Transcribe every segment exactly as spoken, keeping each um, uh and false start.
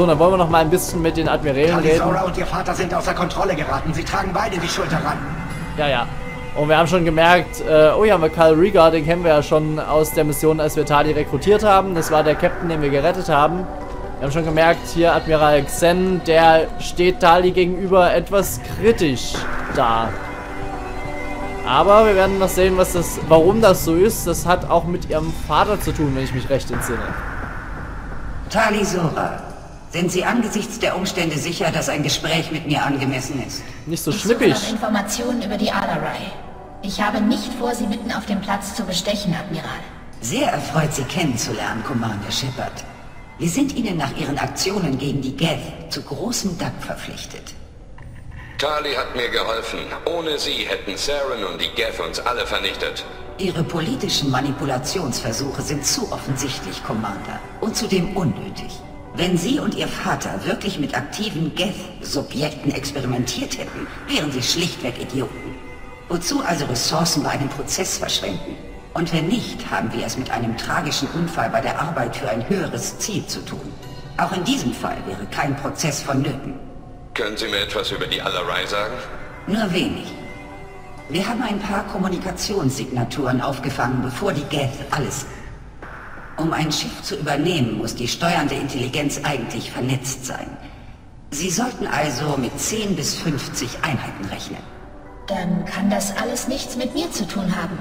So, dann wollen wir noch mal ein bisschen mit den Admirälen reden. Tali'Zorah und ihr Vater sind außer Kontrolle geraten. Sie tragen beide die Schuld daran. Ja, ja. Und wir haben schon gemerkt, äh, oh ja, Kal'Reegar, den kennen wir ja schon aus der Mission, als wir Tali rekrutiert haben. Das war der Captain, den wir gerettet haben. Wir haben schon gemerkt, hier Admiral Xen, der steht Tali gegenüber etwas kritisch da. Aber wir werden noch sehen, was das, warum das so ist. Das hat auch mit ihrem Vater zu tun, wenn ich mich recht entsinne. Tali'Zorah, sind Sie angesichts der Umstände sicher, dass ein Gespräch mit mir angemessen ist? Nicht so schnippig. Ich suche nach Informationen über die Alarei. Ich habe nicht vor, Sie mitten auf dem Platz zu bestechen, Admiral. Sehr erfreut, Sie kennenzulernen, Commander Shepard. Wir sind Ihnen nach Ihren Aktionen gegen die Geth zu großem Dank verpflichtet. Tali hat mir geholfen. Ohne sie hätten Saren und die Geth uns alle vernichtet. Ihre politischen Manipulationsversuche sind zu offensichtlich, Commander. Und zudem unnötig. Wenn Sie und Ihr Vater wirklich mit aktiven Geth-Subjekten experimentiert hätten, wären Sie schlichtweg Idioten. Wozu also Ressourcen bei einem Prozess verschwenden? Und wenn nicht, haben wir es mit einem tragischen Unfall bei der Arbeit für ein höheres Ziel zu tun. Auch in diesem Fall wäre kein Prozess vonnöten. Können Sie mir etwas über die Alarei sagen? Nur wenig. Wir haben ein paar Kommunikationssignaturen aufgefangen, bevor die Geth alles... Um ein Schiff zu übernehmen, muss die steuernde Intelligenz eigentlich vernetzt sein. Sie sollten also mit zehn bis fünfzig Einheiten rechnen. Dann kann das alles nichts mit mir zu tun haben.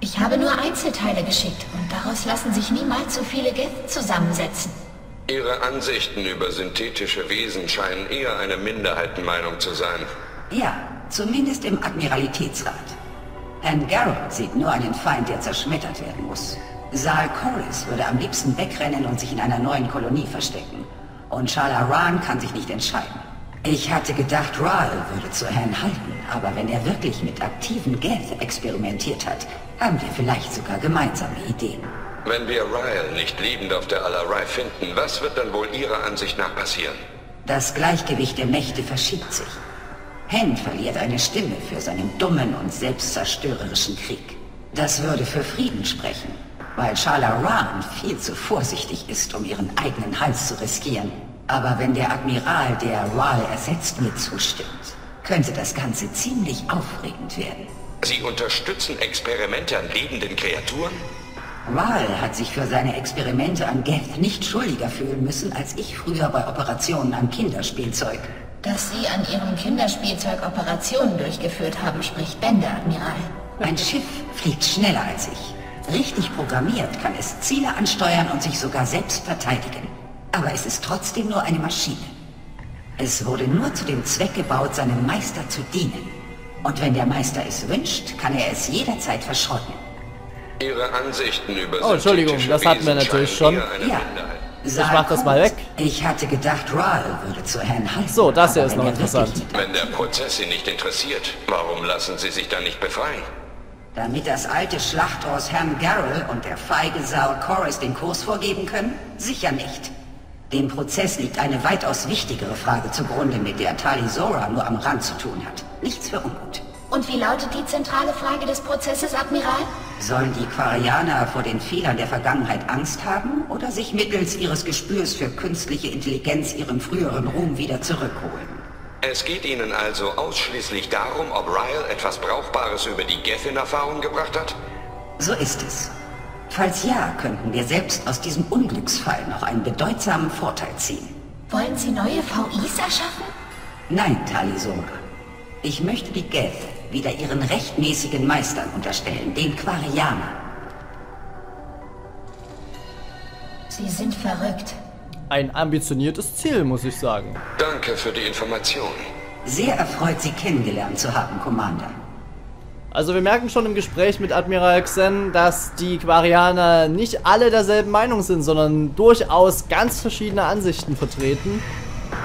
Ich habe nur Einzelteile geschickt und daraus lassen sich niemals so viele Geth zusammensetzen. Ihre Ansichten über synthetische Wesen scheinen eher eine Minderheitenmeinung zu sein. Ja, zumindest im Admiralitätsrat. Han'Gerrel sieht nur einen Feind, der zerschmettert werden muss. Zal'Koris würde am liebsten wegrennen und sich in einer neuen Kolonie verstecken. Und Shala'Raan kann sich nicht entscheiden. Ich hatte gedacht, Rael würde zu Herrn halten, aber wenn er wirklich mit aktiven Geth experimentiert hat, haben wir vielleicht sogar gemeinsame Ideen. Wenn wir Rael nicht liebend auf der Alarei finden, was wird dann wohl Ihrer Ansicht nach passieren? Das Gleichgewicht der Mächte verschiebt sich. Hen verliert eine Stimme für seinen dummen und selbstzerstörerischen Krieg. Das würde für Frieden sprechen, weil Shala'Raan viel zu vorsichtig ist, um ihren eigenen Hals zu riskieren. Aber wenn der Admiral, der Rael ersetzt, mir zustimmt, könnte das Ganze ziemlich aufregend werden. Sie unterstützen Experimente an lebenden Kreaturen? Rael hat sich für seine Experimente an Geth nicht schuldiger fühlen müssen, als ich früher bei Operationen am Kinderspielzeug. Dass Sie an Ihrem Kinderspielzeug Operationen durchgeführt haben, spricht Bände, Admiral. Ein Schiff fliegt schneller als ich. Richtig programmiert kann es Ziele ansteuern und sich sogar selbst verteidigen. Aber es ist trotzdem nur eine Maschine. Es wurde nur zu dem Zweck gebaut, seinem Meister zu dienen. Und wenn der Meister es wünscht, kann er es jederzeit verschrotten. Ihre Ansichten über oh, Entschuldigung, das hatten wir natürlich schon. Ja. Ich mach das mal weg. Ich hatte gedacht, Rael würde zu Herrn halten. So, das hier ist noch interessant. Wenn der Prozess Sie nicht interessiert, warum lassen Sie sich dann nicht befreien? Damit das alte Schlachthaus Han'Gerrel und der feige Zal'Koris den Kurs vorgeben können? Sicher nicht. Dem Prozess liegt eine weitaus wichtigere Frage zugrunde, mit der Tali'Zorah nur am Rand zu tun hat. Nichts für ungut. Und wie lautet die zentrale Frage des Prozesses, Admiral? Sollen die Quarianer vor den Fehlern der Vergangenheit Angst haben oder sich mittels ihres Gespürs für künstliche Intelligenz ihren früheren Ruhm wieder zurückholen? Es geht Ihnen also ausschließlich darum, ob Rael etwas Brauchbares über die Geth in Erfahrung gebracht hat? So ist es. Falls ja, könnten wir selbst aus diesem Unglücksfall noch einen bedeutsamen Vorteil ziehen. Wollen Sie neue V Is erschaffen? Nein, Tali'Zorah. Ich möchte die Geth wieder ihren rechtmäßigen Meistern unterstellen, den Quarianer. Sie sind verrückt. Ein ambitioniertes Ziel, muss ich sagen. Danke für die Information. Sehr erfreut, Sie kennengelernt zu haben, Commander. Also wir merken schon im Gespräch mit Admiral Xen, dass die Quarianer nicht alle derselben Meinung sind, sondern durchaus ganz verschiedene Ansichten vertreten.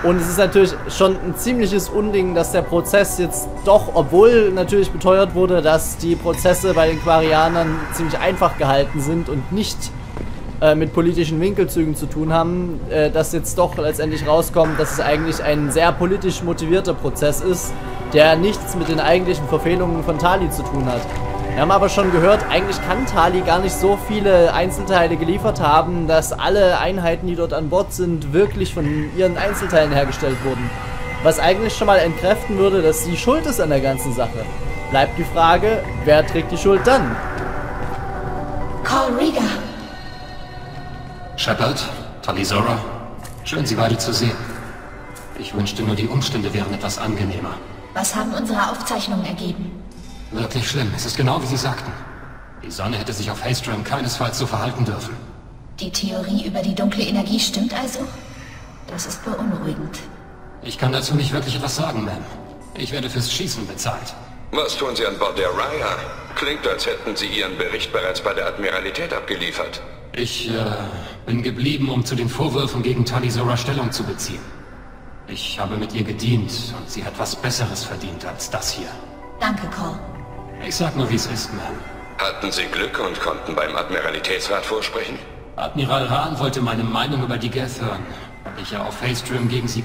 Und es ist natürlich schon ein ziemliches Unding, dass der Prozess jetzt doch, obwohl natürlich beteuert wurde, dass die Prozesse bei den Quarianern ziemlich einfach gehalten sind und nicht äh, mit politischen Winkelzügen zu tun haben, äh, dass jetzt doch letztendlich rauskommt, dass es eigentlich ein sehr politisch motivierter Prozess ist, der nichts mit den eigentlichen Verfehlungen von Tali zu tun hat. Wir haben aber schon gehört, eigentlich kann Tali gar nicht so viele Einzelteile geliefert haben, dass alle Einheiten, die dort an Bord sind, wirklich von ihren Einzelteilen hergestellt wurden. Was eigentlich schon mal entkräften würde, dass sie schuld ist an der ganzen Sache. Bleibt die Frage, wer trägt die Schuld dann? Kal'Reegar. Shepard, Tali'Zorah, schön Sie beide zu sehen. Ich wünschte nur, die Umstände wären etwas angenehmer. Was haben unsere Aufzeichnungen ergeben? Wirklich schlimm, es ist genau wie Sie sagten. Die Sonne hätte sich auf Haestrom keinesfalls so verhalten dürfen. Die Theorie über die dunkle Energie stimmt also? Das ist beunruhigend. Ich kann dazu nicht wirklich etwas sagen, Ma'am. Ich werde fürs Schießen bezahlt. Was tun Sie an Bord der Rayya? Klingt, als hätten Sie Ihren Bericht bereits bei der Admiralität abgeliefert. Ich, äh, bin geblieben, um zu den Vorwürfen gegen Tali'Zorah Stellung zu beziehen. Ich habe mit ihr gedient und sie hat was Besseres verdient als das hier. Danke, Cole. Ich sag nur, wie es ist, Ma'am. Hatten Sie Glück und konnten beim Admiralitätsrat vorsprechen? Admiral Han'Gerrel wollte meine Meinung über die Geth hören. Ich ja auf Haestrom gegen sie...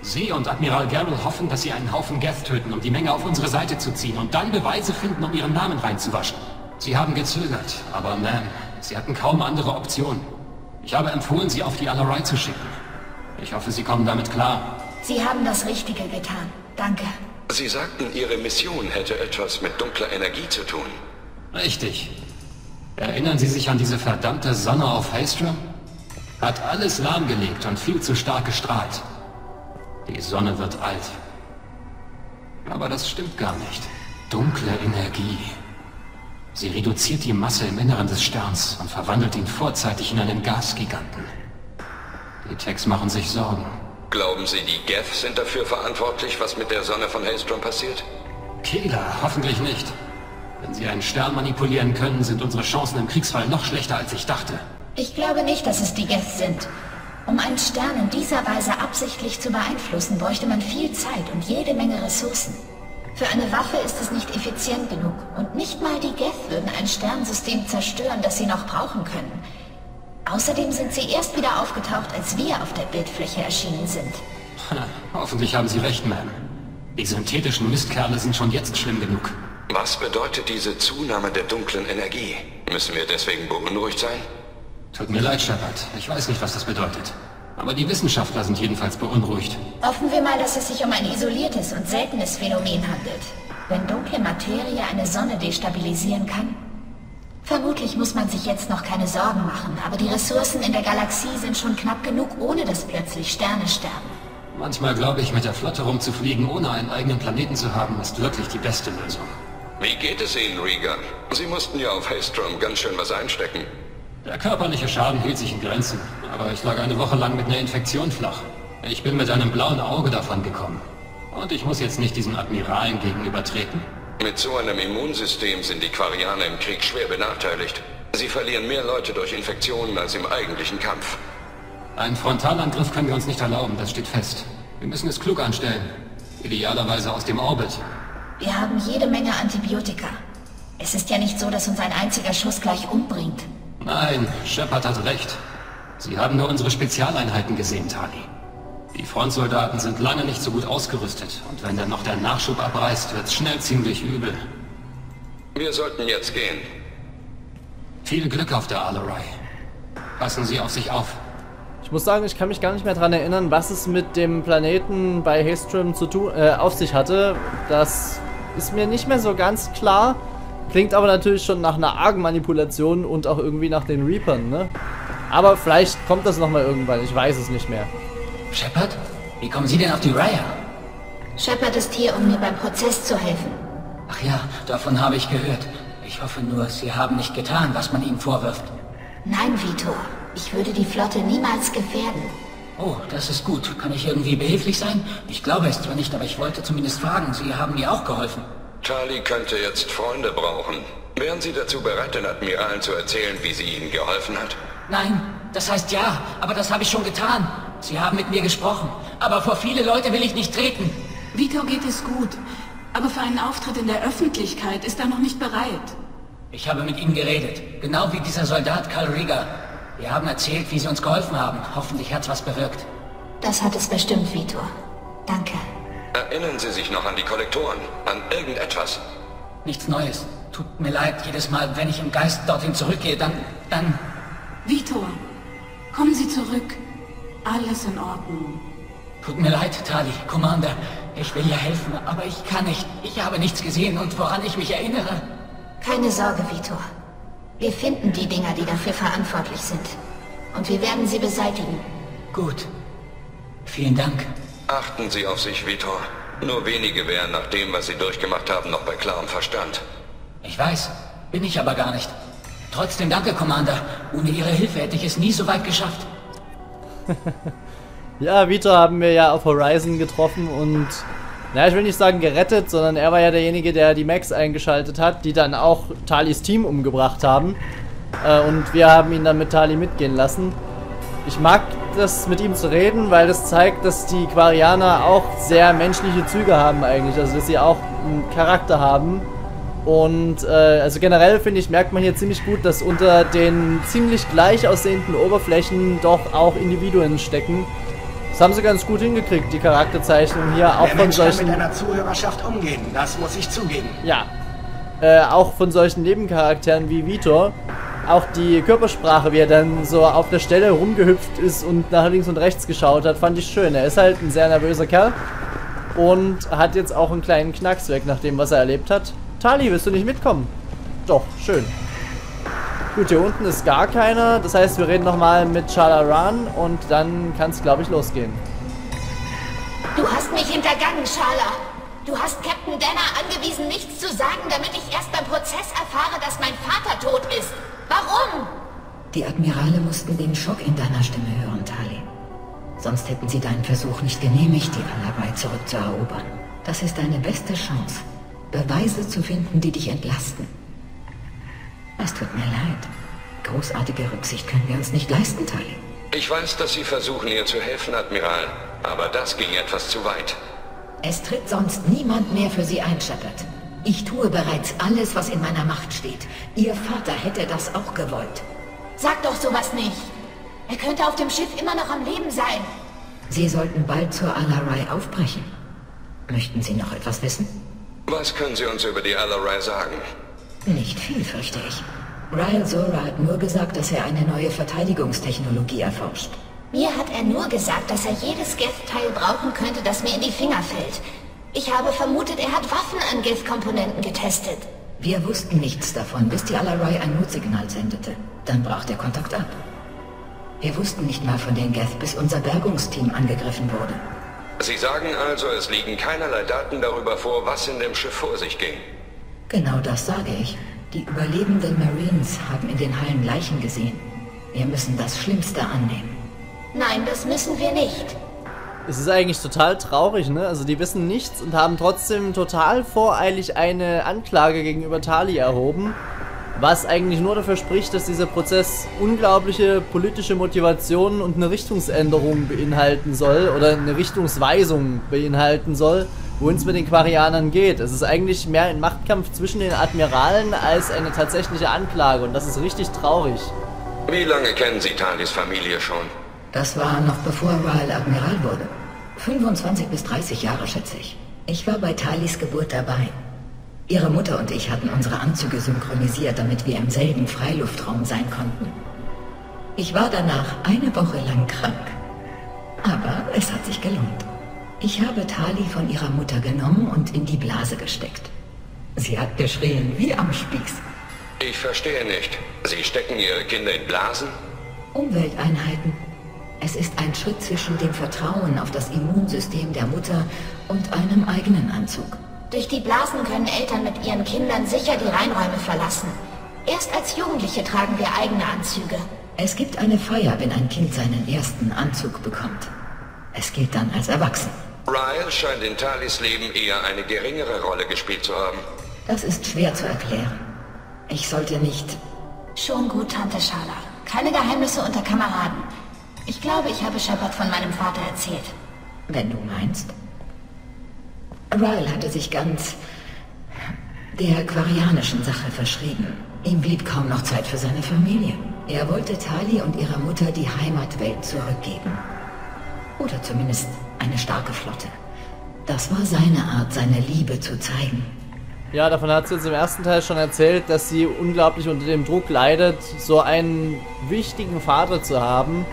Sie und Admiral Han'Gerrel hoffen, dass sie einen Haufen Geth töten, um die Menge auf unsere Seite zu ziehen und dann Beweise finden, um ihren Namen reinzuwaschen. Sie haben gezögert, aber Ma'am, Sie hatten kaum andere Optionen. Ich habe empfohlen, Sie auf die Alarei zu schicken. Ich hoffe, Sie kommen damit klar. Sie haben das Richtige getan. Danke. Sie sagten, Ihre Mission hätte etwas mit dunkler Energie zu tun. Richtig. Erinnern Sie sich an diese verdammte Sonne auf Haestrom? Hat alles lahmgelegt und viel zu stark gestrahlt. Die Sonne wird alt. Aber das stimmt gar nicht. Dunkle Energie. Sie reduziert die Masse im Inneren des Sterns und verwandelt ihn vorzeitig in einen Gasgiganten. Die Techs machen sich Sorgen. Glauben Sie, die Geth sind dafür verantwortlich, was mit der Sonne von Haestrom passiert? Kehler, hoffentlich nicht. Wenn sie einen Stern manipulieren können, sind unsere Chancen im Kriegsfall noch schlechter, als ich dachte. Ich glaube nicht, dass es die Geth sind. Um einen Stern in dieser Weise absichtlich zu beeinflussen, bräuchte man viel Zeit und jede Menge Ressourcen. Für eine Waffe ist es nicht effizient genug. Und nicht mal die Geth würden ein Sternsystem zerstören, das sie noch brauchen können. Außerdem sind sie erst wieder aufgetaucht, als wir auf der Bildfläche erschienen sind. Ha, hoffentlich haben Sie recht, Ma'am. Die synthetischen Mistkerle sind schon jetzt schlimm genug. Was bedeutet diese Zunahme der dunklen Energie? Müssen wir deswegen beunruhigt sein? Tut mir leid, Shepard. Ich weiß nicht, was das bedeutet. Aber die Wissenschaftler sind jedenfalls beunruhigt. Hoffen wir mal, dass es sich um ein isoliertes und seltenes Phänomen handelt. Wenn dunkle Materie eine Sonne destabilisieren kann... Vermutlich muss man sich jetzt noch keine Sorgen machen, aber die Ressourcen in der Galaxie sind schon knapp genug, ohne dass plötzlich Sterne sterben. Manchmal glaube ich, mit der Flotte rumzufliegen, ohne einen eigenen Planeten zu haben, ist wirklich die beste Lösung. Wie geht es Ihnen, Reagan? Sie mussten ja auf Haestrom ganz schön was einstecken. Der körperliche Schaden hielt sich in Grenzen, aber ich lag eine Woche lang mit einer Infektion flach. Ich bin mit einem blauen Auge davon gekommen. Und ich muss jetzt nicht diesen Admiralen gegenübertreten. Mit so einem Immunsystem sind die Quarianer im Krieg schwer benachteiligt. Sie verlieren mehr Leute durch Infektionen als im eigentlichen Kampf. Einen Frontalangriff können wir uns nicht erlauben, das steht fest. Wir müssen es klug anstellen. Idealerweise aus dem Orbit. Wir haben jede Menge Antibiotika. Es ist ja nicht so, dass uns ein einziger Schuss gleich umbringt. Nein, Shepard hat recht. Sie haben nur unsere Spezialeinheiten gesehen, Tali. Die Frontsoldaten sind lange nicht so gut ausgerüstet und wenn dann noch der Nachschub abreißt, wird's schnell ziemlich übel. Wir sollten jetzt gehen. Viel Glück auf der Alarei. Passen Sie auf sich auf. Ich muss sagen, ich kann mich gar nicht mehr daran erinnern, was es mit dem Planeten bei Haestrom zu tun, äh, auf sich hatte. Das ist mir nicht mehr so ganz klar. Klingt aber natürlich schon nach einer argen Manipulation und auch irgendwie nach den Reapern, ne? Aber vielleicht kommt das nochmal irgendwann, ich weiß es nicht mehr. Shepard? Wie kommen Sie denn auf die Rayya? Shepard ist hier, um mir beim Prozess zu helfen. Ach ja, davon habe ich gehört. Ich hoffe nur, Sie haben nicht getan, was man Ihnen vorwirft. Nein, Veetor. Ich würde die Flotte niemals gefährden. Oh, das ist gut. Kann ich irgendwie behilflich sein? Ich glaube es zwar nicht, aber ich wollte zumindest fragen. Sie haben mir auch geholfen. Tali könnte jetzt Freunde brauchen. Wären Sie dazu bereit, den Admiralen zu erzählen, wie sie Ihnen geholfen hat? Nein, das heißt ja, aber das habe ich schon getan. Sie haben mit mir gesprochen, aber vor viele Leute will ich nicht treten. Veetor geht es gut, aber für einen Auftritt in der Öffentlichkeit ist er noch nicht bereit. Ich habe mit ihm geredet, genau wie dieser Soldat Kal'Reegar. Wir haben erzählt, wie sie uns geholfen haben. Hoffentlich hat's was bewirkt. Das hat es bestimmt, Veetor. Danke. Erinnern Sie sich noch an die Kollektoren, an irgendetwas? Nichts Neues. Tut mir leid, jedes Mal, wenn ich im Geist dorthin zurückgehe, dann, dann... Veetor, kommen Sie zurück. Alles in Ordnung. Tut mir leid, Tali, Commander. Ich will ja helfen, aber ich kann nicht. Ich habe nichts gesehen und woran ich mich erinnere. Keine Sorge, Veetor. Wir finden die Dinger, die dafür verantwortlich sind. Und wir werden sie beseitigen. Gut. Vielen Dank. Achten Sie auf sich, Veetor. Nur wenige wären nach dem, was Sie durchgemacht haben, noch bei klarem Verstand. Ich weiß. Bin ich aber gar nicht. Trotzdem danke, Commander. Ohne Ihre Hilfe hätte ich es nie so weit geschafft. Ja, Veetor haben wir ja auf Horizon getroffen und... Naja, ich will nicht sagen gerettet, sondern er war ja derjenige, der die Max eingeschaltet hat, die dann auch Talis Team umgebracht haben. Äh, und wir haben ihn dann mit Tali mitgehen lassen. Ich mag das, mit ihm zu reden, weil das zeigt, dass die Quarianer auch sehr menschliche Züge haben eigentlich. Also, dass sie auch einen Charakter haben. Und äh, also generell, finde ich, merkt man hier ziemlich gut, dass unter den ziemlich gleich aussehenden Oberflächen doch auch Individuen stecken. Das haben sie ganz gut hingekriegt, die Charakterzeichnung hier, auch von solchen... Der Mensch kann mit einer Zuhörerschaft umgehen, das muss ich zugeben. Ja, äh, auch von solchen Nebencharakteren wie Veetor. Auch die Körpersprache, wie er dann so auf der Stelle rumgehüpft ist und nach links und rechts geschaut hat, fand ich schön. Er ist halt ein sehr nervöser Kerl und hat jetzt auch einen kleinen Knacks weg nach dem, was er erlebt hat. Tali, willst du nicht mitkommen? Doch, schön. Gut, hier unten ist gar keiner. Das heißt, wir reden nochmal mit Shala'Raan und dann kann es, glaube ich, losgehen. Du hast mich hintergangen, Shala. Du hast Captain Denner angewiesen, nichts zu sagen, damit ich erst beim Prozess erfahre, dass mein Vater tot ist. Warum? Die Admirale mussten den Schock in deiner Stimme hören, Tali. Sonst hätten sie deinen Versuch nicht genehmigt, die Alarei zurückzuerobern. Das ist deine beste Chance. Beweise zu finden, die dich entlasten. Es tut mir leid. Großartige Rücksicht können wir uns nicht leisten, Tali. Ich weiß, dass Sie versuchen, ihr zu helfen, Admiral. Aber das ging etwas zu weit. Es tritt sonst niemand mehr für Sie ein, Shepard. Ich tue bereits alles, was in meiner Macht steht. Ihr Vater hätte das auch gewollt. Sag doch sowas nicht. Er könnte auf dem Schiff immer noch am Leben sein. Sie sollten bald zur Alarei aufbrechen. Möchten Sie noch etwas wissen? Was können Sie uns über die Alarei sagen? Nicht viel, fürchte ich. Rael'Zorah hat nur gesagt, dass er eine neue Verteidigungstechnologie erforscht. Mir hat er nur gesagt, dass er jedes Geth-Teil brauchen könnte, das mir in die Finger fällt. Ich habe vermutet, er hat Waffen an Geth-Komponenten getestet. Wir wussten nichts davon, bis die Alarei ein Notsignal sendete. Dann brach der Kontakt ab. Wir wussten nicht mal von den Geth, bis unser Bergungsteam angegriffen wurde. Sie sagen also, es liegen keinerlei Daten darüber vor, was in dem Schiff vor sich ging. Genau das sage ich. Die überlebenden Marines haben in den Hallen Leichen gesehen. Wir müssen das Schlimmste annehmen. Nein, das müssen wir nicht. Es ist eigentlich total traurig, ne? Also die wissen nichts und haben trotzdem total voreilig eine Anklage gegenüber Tali erhoben. Was eigentlich nur dafür spricht, dass dieser Prozess unglaubliche politische Motivationen und eine Richtungsänderung beinhalten soll oder eine Richtungsweisung beinhalten soll, wohin es mit den Quarianern geht. Es ist eigentlich mehr ein Machtkampf zwischen den Admiralen als eine tatsächliche Anklage und das ist richtig traurig. Wie lange kennen Sie Talis Familie schon? Das war noch bevor Rael Admiral wurde. fünfundzwanzig bis dreißig Jahre, schätze ich. Ich war bei Talis Geburt dabei. Ihre Mutter und ich hatten unsere Anzüge synchronisiert, damit wir im selben Freiluftraum sein konnten. Ich war danach eine Woche lang krank. Aber es hat sich gelohnt. Ich habe Tali von ihrer Mutter genommen und in die Blase gesteckt. Sie hat geschrien wie am Spieß. Ich verstehe nicht. Sie stecken ihre Kinder in Blasen? Umwelteinheiten. Es ist ein Schritt zwischen dem Vertrauen auf das Immunsystem der Mutter und einem eigenen Anzug. Durch die Blasen können Eltern mit ihren Kindern sicher die Reinräume verlassen. Erst als Jugendliche tragen wir eigene Anzüge. Es gibt eine Feier, wenn ein Kind seinen ersten Anzug bekommt. Es gilt dann als erwachsen. Rael scheint in Talis Leben eher eine geringere Rolle gespielt zu haben. Das ist schwer zu erklären. Ich sollte nicht... Schon gut, Tante Shala. Keine Geheimnisse unter Kameraden. Ich glaube, ich habe Shepard von meinem Vater erzählt. Wenn du meinst... Rael hatte sich ganz der quarianischen Sache verschrieben. Ihm blieb kaum noch Zeit für seine Familie. Er wollte Tali und ihrer Mutter die Heimatwelt zurückgeben. Oder zumindest eine starke Flotte. Das war seine Art, seine Liebe zu zeigen. Ja, davon hat sie uns im ersten Teil schon erzählt, dass sie unglaublich unter dem Druck leidet, so einen wichtigen Vater zu haben,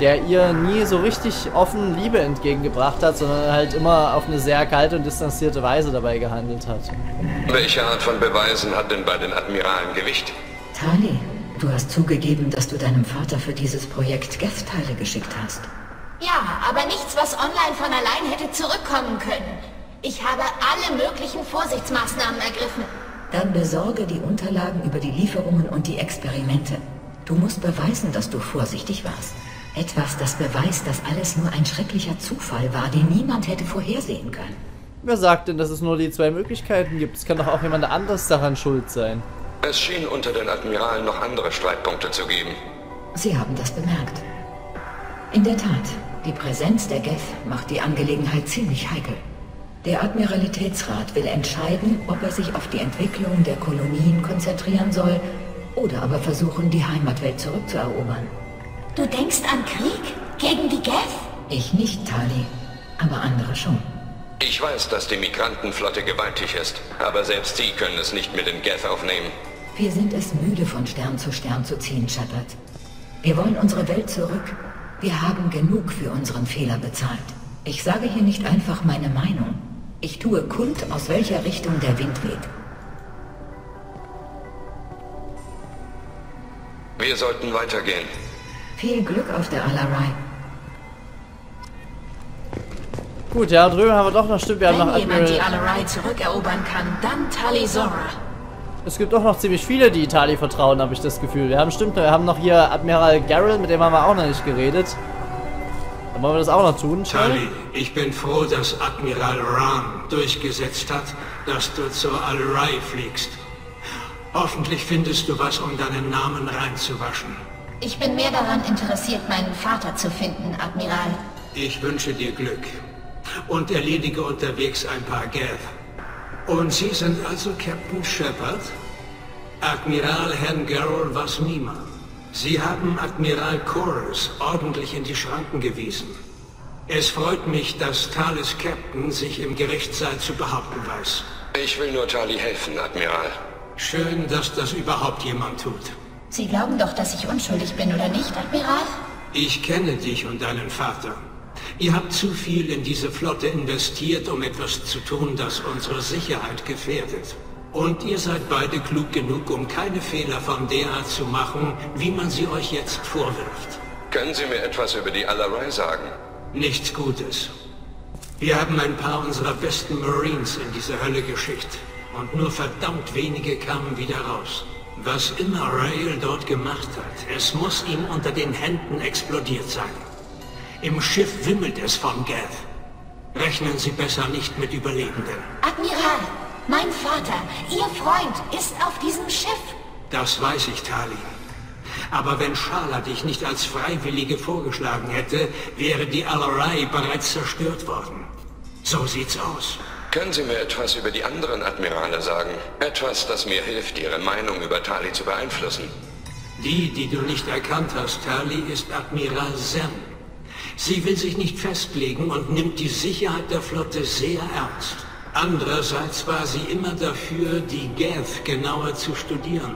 der ihr nie so richtig offen Liebe entgegengebracht hat, sondern halt immer auf eine sehr kalte und distanzierte Weise dabei gehandelt hat. Welche Art von Beweisen hat denn bei den Admiralen Gewicht? Tali, du hast zugegeben, dass du deinem Vater für dieses Projekt Geth-Teile geschickt hast. Ja, aber nichts, was online von allein hätte zurückkommen können. Ich habe alle möglichen Vorsichtsmaßnahmen ergriffen. Dann besorge die Unterlagen über die Lieferungen und die Experimente. Du musst beweisen, dass du vorsichtig warst. Etwas, das beweist, dass alles nur ein schrecklicher Zufall war, den niemand hätte vorhersehen können. Wer sagt denn, dass es nur die zwei Möglichkeiten gibt? Es kann doch auch jemand anders daran schuld sein. Es schien unter den Admiralen noch andere Streitpunkte zu geben. Sie haben das bemerkt. In der Tat, die Präsenz der Geth macht die Angelegenheit ziemlich heikel. Der Admiralitätsrat will entscheiden, ob er sich auf die Entwicklung der Kolonien konzentrieren soll oder aber versuchen, die Heimatwelt zurückzuerobern. Du denkst an Krieg? Gegen die Geth? Ich nicht, Tali. Aber andere schon. Ich weiß, dass die Migrantenflotte gewaltig ist, aber selbst sie können es nicht mit den Geth aufnehmen. Wir sind es müde, von Stern zu Stern zu ziehen, Shepard. Wir wollen unsere Welt zurück. Wir haben genug für unseren Fehler bezahlt. Ich sage hier nicht einfach meine Meinung. Ich tue kund, aus welcher Richtung der Wind weht. Wir sollten weitergehen. Viel Glück auf der Alarei. Gut, ja, drüben haben wir doch noch Stück. Wir haben noch Wenn jemand die Alarei zurückerobern kann, dann Tali'Zorah. Es gibt doch noch ziemlich viele, die Tali vertrauen, habe ich das Gefühl. Wir haben stimmt, wir haben noch hier Admiral Han'Gerrel, mit dem haben wir auch noch nicht geredet. Dann wollen wir das auch noch tun. Tali, ich bin froh, dass Admiral Ran durchgesetzt hat, dass du zur Alarei fliegst. Hoffentlich findest du was, um deinen Namen reinzuwaschen. Ich bin mehr daran interessiert, meinen Vater zu finden, Admiral. Ich wünsche dir Glück. Und erledige unterwegs ein paar Geth. Und Sie sind also Captain Shepard? Admiral Han'Gerrel war's niemand. Sie haben Admiral Xen ordentlich in die Schranken gewiesen. Es freut mich, dass Talis Captain sich im Gerichtssaal zu behaupten weiß. Ich will nur Tali helfen, Admiral. Schön, dass das überhaupt jemand tut. Sie glauben doch, dass ich unschuldig bin, oder nicht, Admiral? Ich kenne dich und deinen Vater. Ihr habt zu viel in diese Flotte investiert, um etwas zu tun, das unsere Sicherheit gefährdet. Und ihr seid beide klug genug, um keine Fehler von der Art zu machen, wie man sie euch jetzt vorwirft. Können Sie mir etwas über die Alarei sagen? Nichts Gutes. Wir haben ein paar unserer besten Marines in diese Hölle geschickt. Und nur verdammt wenige kamen wieder raus. Was immer Rael dort gemacht hat, es muss ihm unter den Händen explodiert sein. Im Schiff wimmelt es von Geth. Rechnen Sie besser nicht mit Überlebenden. Admiral, mein Vater, Ihr Freund, ist auf diesem Schiff. Das weiß ich, Tali. Aber wenn Shala dich nicht als Freiwillige vorgeschlagen hätte, wäre die Alarei bereits zerstört worden. So sieht's aus. Können Sie mir etwas über die anderen Admirale sagen? Etwas, das mir hilft, Ihre Meinung über Tali zu beeinflussen. Die, die du nicht erkannt hast, Tali, ist Admiral Xen. Sie will sich nicht festlegen und nimmt die Sicherheit der Flotte sehr ernst. Andererseits war sie immer dafür, die Geth genauer zu studieren.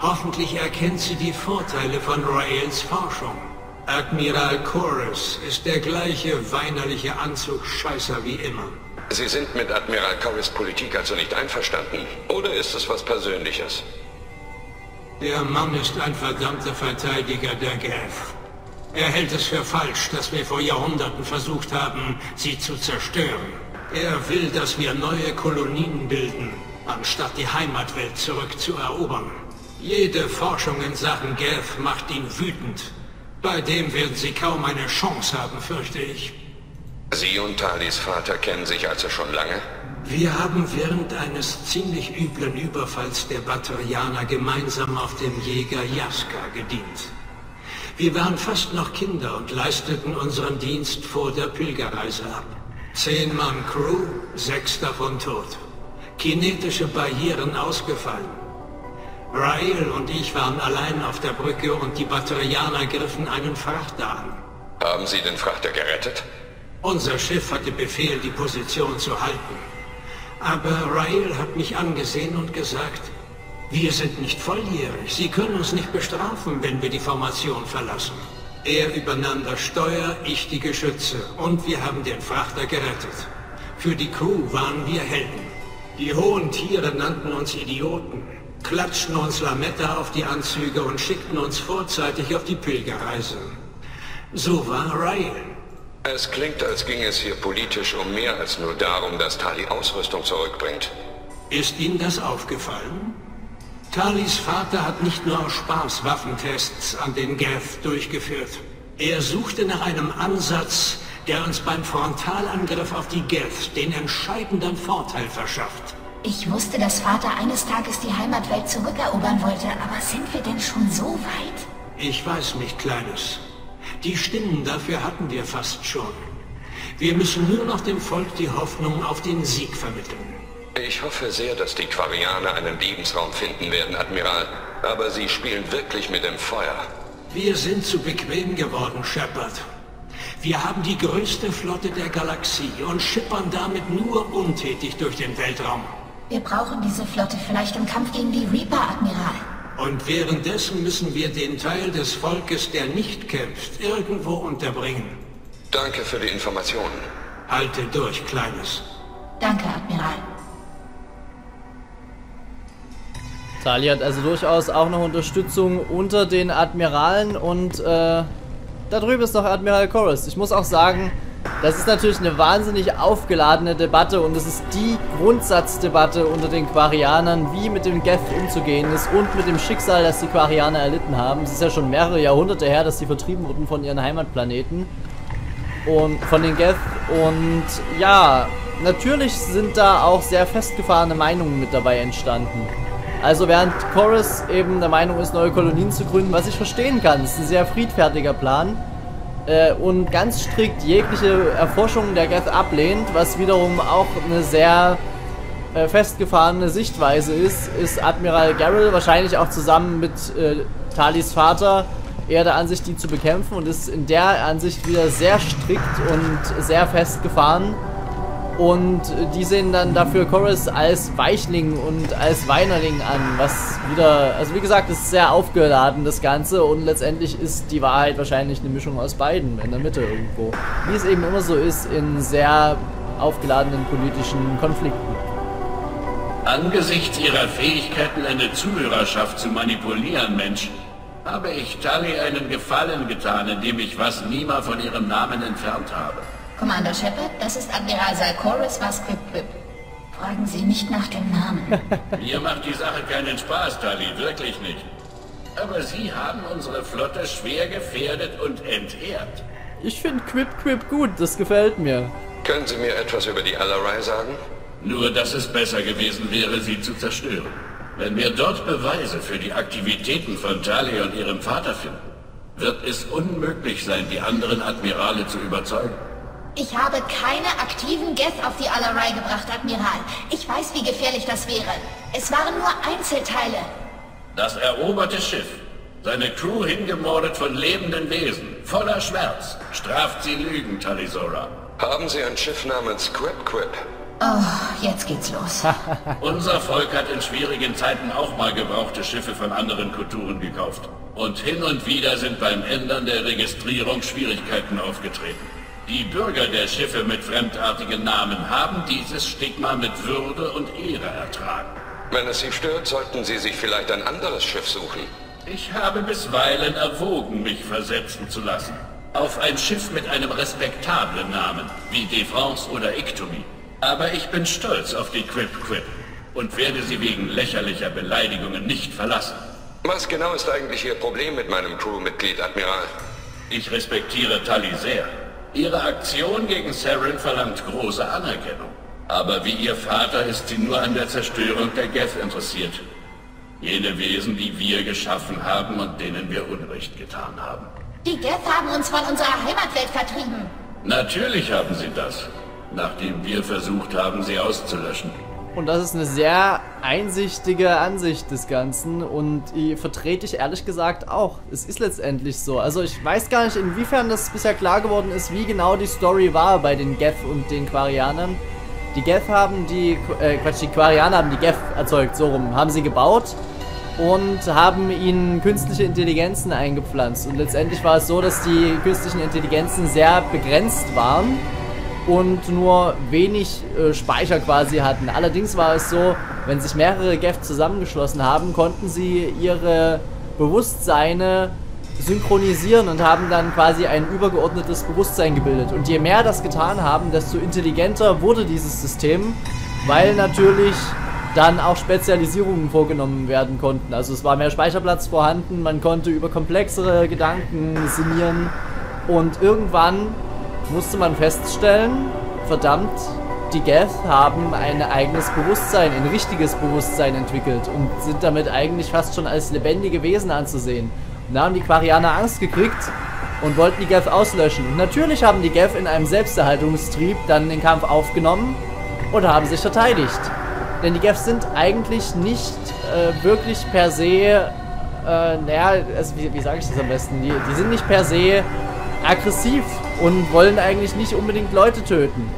Hoffentlich erkennt sie die Vorteile von Raels Forschung. Admiral Xen ist der gleiche weinerliche Anzugsscheißer wie immer. Sie sind mit Admiral Xens Politik also nicht einverstanden? Oder ist es was Persönliches? Der Mann ist ein verdammter Verteidiger der Geth. Er hält es für falsch, dass wir vor Jahrhunderten versucht haben, sie zu zerstören. Er will, dass wir neue Kolonien bilden, anstatt die Heimatwelt zurückzuerobern. Jede Forschung in Sachen Geth macht ihn wütend. Bei dem werden sie kaum eine Chance haben, fürchte ich. Sie und Talis Vater kennen sich also schon lange? Wir haben während eines ziemlich üblen Überfalls der Batarianer gemeinsam auf dem Jäger Jaskar gedient. Wir waren fast noch Kinder und leisteten unseren Dienst vor der Pilgerreise ab. Zehn Mann Crew, sechs davon tot. Kinetische Barrieren ausgefallen. Rael und ich waren allein auf der Brücke und die Batarianer griffen einen Frachter an. Haben Sie den Frachter gerettet? Unser Schiff hatte Befehl, die Position zu halten. Aber Rael hat mich angesehen und gesagt, wir sind nicht volljährig, sie können uns nicht bestrafen, wenn wir die Formation verlassen. Er übernahm das Steuer, ich die Geschütze und wir haben den Frachter gerettet. Für die Crew waren wir Helden. Die hohen Tiere nannten uns Idioten, klatschten uns Lametta auf die Anzüge und schickten uns vorzeitig auf die Pilgerreise. So war Rael. Es klingt, als ging es hier politisch um mehr als nur darum, dass Tali Ausrüstung zurückbringt. Ist Ihnen das aufgefallen? Talis Vater hat nicht nur aus Spaß Waffentests an den Geth durchgeführt. Er suchte nach einem Ansatz, der uns beim Frontalangriff auf die Geth den entscheidenden Vorteil verschafft. Ich wusste, dass Vater eines Tages die Heimatwelt zurückerobern wollte, aber sind wir denn schon so weit? Ich weiß nicht, Kleines. Die Stimmen dafür hatten wir fast schon. Wir müssen nur noch dem Volk die Hoffnung auf den Sieg vermitteln. Ich hoffe sehr, dass die Quarianer einen Lebensraum finden werden, Admiral. Aber sie spielen wirklich mit dem Feuer. Wir sind zu bequem geworden, Shepard. Wir haben die größte Flotte der Galaxie und schippern damit nur untätig durch den Weltraum. Wir brauchen diese Flotte vielleicht im Kampf gegen die Reaper, Admiral. Und währenddessen müssen wir den Teil des Volkes, der nicht kämpft, irgendwo unterbringen. Danke für die Informationen. Halte durch, Kleines. Danke, Admiral. Tali hat also durchaus auch noch Unterstützung unter den Admiralen und äh, da drüben ist noch Admiral Xen. Ich muss auch sagen, das ist natürlich eine wahnsinnig aufgeladene Debatte und es ist die Grundsatzdebatte unter den Quarianern, wie mit dem Geth umzugehen ist und mit dem Schicksal, das die Quarianer erlitten haben. Es ist ja schon mehrere Jahrhunderte her, dass sie vertrieben wurden von ihren Heimatplaneten und von den Geth und ja, natürlich sind da auch sehr festgefahrene Meinungen mit dabei entstanden. Also während Xen eben der Meinung ist, neue Kolonien zu gründen, was ich verstehen kann, ist ein sehr friedfertiger Plan äh, und ganz strikt jegliche Erforschung der Geth ablehnt, was wiederum auch eine sehr äh, festgefahrene Sichtweise ist, ist Admiral Han'Gerrel wahrscheinlich auch zusammen mit äh, Talis Vater eher der Ansicht, die zu bekämpfen und ist in der Ansicht wieder sehr strikt und sehr festgefahren. Und die sehen dann dafür Xen als Weichling und als Weinerling an, was wieder, also wie gesagt, ist sehr aufgeladen das Ganze und letztendlich ist die Wahrheit wahrscheinlich eine Mischung aus beiden, in der Mitte irgendwo. Wie es eben immer so ist in sehr aufgeladenen politischen Konflikten. Angesichts ihrer Fähigkeiten, eine Zuhörerschaft zu manipulieren, Mensch, habe ich Tali einen Gefallen getan, indem ich was Nima von ihrem Namen entfernt habe. Commander Shepard, das ist Admiral Zal'Koris, was Qwib-Qwib. Fragen Sie nicht nach dem Namen. Mir macht die Sache keinen Spaß, Tali, wirklich nicht. Aber Sie haben unsere Flotte schwer gefährdet und entehrt. Ich finde Qwib-Qwib gut, das gefällt mir. Können Sie mir etwas über die Alarei sagen? Nur, dass es besser gewesen wäre, sie zu zerstören. Wenn wir dort Beweise für die Aktivitäten von Tali und ihrem Vater finden, wird es unmöglich sein, die anderen Admirale zu überzeugen. Ich habe keine aktiven Geth auf die Alarei gebracht, Admiral. Ich weiß, wie gefährlich das wäre. Es waren nur Einzelteile. Das eroberte Schiff. Seine Crew hingemordet von lebenden Wesen. Voller Schmerz. Straft sie Lügen, Tali'Zorah. Haben Sie ein Schiff namens Qwib-Qwib? Oh, jetzt geht's los. Unser Volk hat in schwierigen Zeiten auch mal gebrauchte Schiffe von anderen Kulturen gekauft. Und hin und wieder sind beim Ändern der Registrierung Schwierigkeiten aufgetreten. Die Bürger der Schiffe mit fremdartigen Namen haben dieses Stigma mit Würde und Ehre ertragen. Wenn es Sie stört, sollten Sie sich vielleicht ein anderes Schiff suchen. Ich habe bisweilen erwogen, mich versetzen zu lassen. Auf ein Schiff mit einem respektablen Namen, wie Defense oder Iktomi. Aber ich bin stolz auf die Qwib-Qwib und werde sie wegen lächerlicher Beleidigungen nicht verlassen. Was genau ist eigentlich Ihr Problem mit meinem Crewmitglied, Admiral? Ich respektiere Tali sehr. Ihre Aktion gegen Saren verlangt große Anerkennung. Aber wie Ihr Vater ist sie nur an der Zerstörung der Geth interessiert. Jene Wesen, die wir geschaffen haben und denen wir Unrecht getan haben. Die Geth haben uns von unserer Heimatwelt vertrieben. Natürlich haben sie das, nachdem wir versucht haben, sie auszulöschen. Und das ist eine sehr einsichtige Ansicht des Ganzen und die vertrete ich ehrlich gesagt auch. Es ist letztendlich so. Also ich weiß gar nicht, inwiefern das bisher klar geworden ist, wie genau die Story war bei den Geth und den Quarianern. Die Geth haben die, äh, Quatsch, die Quarianer haben die Geth erzeugt, so rum. Haben sie gebaut und haben ihnen künstliche Intelligenzen eingepflanzt. Und letztendlich war es so, dass die künstlichen Intelligenzen sehr begrenzt waren und nur wenig äh, Speicher quasi hatten. Allerdings war es so, wenn sich mehrere Geth zusammengeschlossen haben, konnten sie ihre Bewusstseine synchronisieren und haben dann quasi ein übergeordnetes Bewusstsein gebildet. Und je mehr das getan haben, desto intelligenter wurde dieses System, weil natürlich dann auch Spezialisierungen vorgenommen werden konnten. Also es war mehr Speicherplatz vorhanden, man konnte über komplexere Gedanken sinnieren und irgendwann musste man feststellen, verdammt, die Geth haben ein eigenes Bewusstsein, ein richtiges Bewusstsein entwickelt und sind damit eigentlich fast schon als lebendige Wesen anzusehen. Und da haben die Quarianer Angst gekriegt und wollten die Geth auslöschen. Und natürlich haben die Geth in einem Selbsterhaltungstrieb dann den Kampf aufgenommen und haben sich verteidigt. Denn die Geth sind eigentlich nicht äh, wirklich per se, äh, naja, also wie, wie sage ich das am besten, die, die sind nicht per se aggressiv und wollen eigentlich nicht unbedingt Leute töten.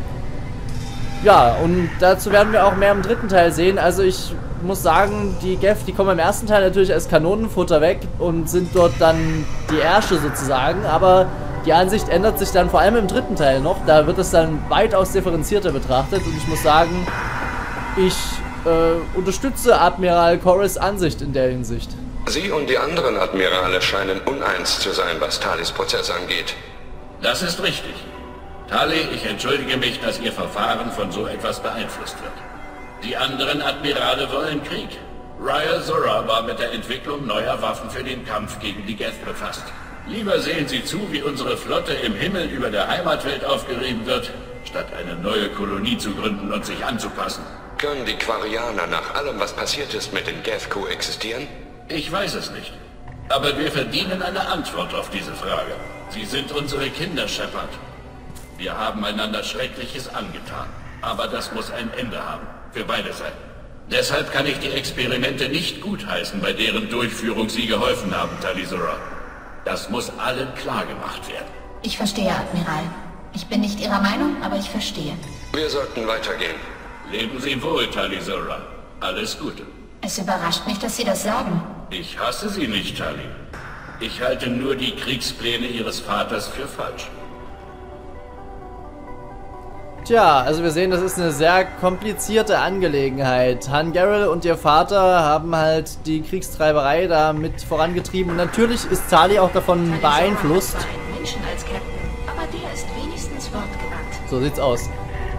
Ja, und dazu werden wir auch mehr im dritten Teil sehen. Also ich muss sagen, die Geth, die kommen im ersten Teil natürlich als Kanonenfutter weg und sind dort dann die Ärsche sozusagen. Aber die Ansicht ändert sich dann vor allem im dritten Teil noch. Da wird es dann weitaus differenzierter betrachtet. Und ich muss sagen, ich äh, unterstütze Admiral Xens Ansicht in der Hinsicht. Sie und die anderen Admirale scheinen uneins zu sein, was Talis Prozess angeht. Das ist richtig. Tali, ich entschuldige mich, dass Ihr Verfahren von so etwas beeinflusst wird. Die anderen Admirale wollen Krieg. Rael'Zorah war mit der Entwicklung neuer Waffen für den Kampf gegen die Geth befasst. Lieber sehen Sie zu, wie unsere Flotte im Himmel über der Heimatwelt aufgerieben wird, statt eine neue Kolonie zu gründen und sich anzupassen. Können die Quarianer nach allem, was passiert ist, mit den Geth koexistieren? Ich weiß es nicht. Aber wir verdienen eine Antwort auf diese Frage. Sie sind unsere Kinder, Shepard. Wir haben einander Schreckliches angetan. Aber das muss ein Ende haben. Für beide Seiten. Deshalb kann ich die Experimente nicht gutheißen, bei deren Durchführung Sie geholfen haben, Tali'Zorah. Das muss allen klar gemacht werden. Ich verstehe, Admiral. Ich bin nicht Ihrer Meinung, aber ich verstehe. Wir sollten weitergehen. Leben Sie wohl, Tali'Zorah. Alles Gute. Es überrascht mich, dass Sie das sagen. Ich hasse Sie nicht, Tali. Ich halte nur die Kriegspläne Ihres Vaters für falsch. Tja, also wir sehen, das ist eine sehr komplizierte Angelegenheit. Han'Gerrel und ihr Vater haben halt die Kriegstreiberei da mit vorangetrieben. Und natürlich ist Tali auch davon beeinflusst. So sieht's aus.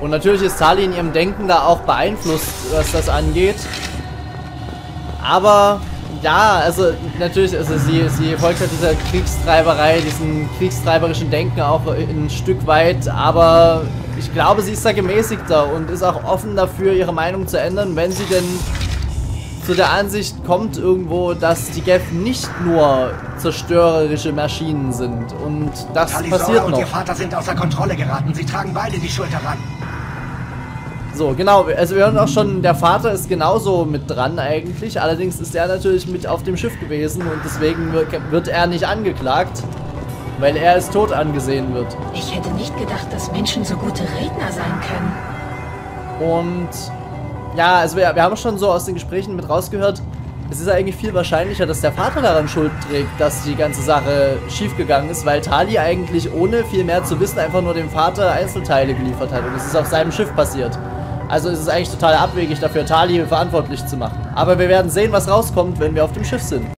Und natürlich ist Tali in ihrem Denken da auch beeinflusst, was das angeht. Aber ja, also natürlich, also sie, sie folgt halt dieser Kriegstreiberei, diesem kriegstreiberischen Denken auch ein Stück weit, aber ich glaube, sie ist da gemäßigter und ist auch offen dafür, ihre Meinung zu ändern, wenn sie denn zu der Ansicht kommt irgendwo, dass die Geth nicht nur zerstörerische Maschinen sind und das Tali'Zorah passiert noch. Und ihr Vater sind außer Kontrolle geraten, sie tragen beide die Schuld daran. So, genau, also wir hören auch schon, der Vater ist genauso mit dran eigentlich, allerdings ist er natürlich mit auf dem Schiff gewesen und deswegen wird er nicht angeklagt, weil er als tot angesehen wird. Ich hätte nicht gedacht, dass Menschen so gute Redner sein können. Und ja, also wir, wir haben schon so aus den Gesprächen mit rausgehört, es ist eigentlich viel wahrscheinlicher, dass der Vater daran Schuld trägt, dass die ganze Sache schiefgegangen ist, weil Tali eigentlich ohne viel mehr zu wissen einfach nur dem Vater Einzelteile geliefert hat und es ist auf seinem Schiff passiert. Also ist es eigentlich total abwegig, dafür Tali verantwortlich zu machen. Aber wir werden sehen, was rauskommt, wenn wir auf dem Schiff sind.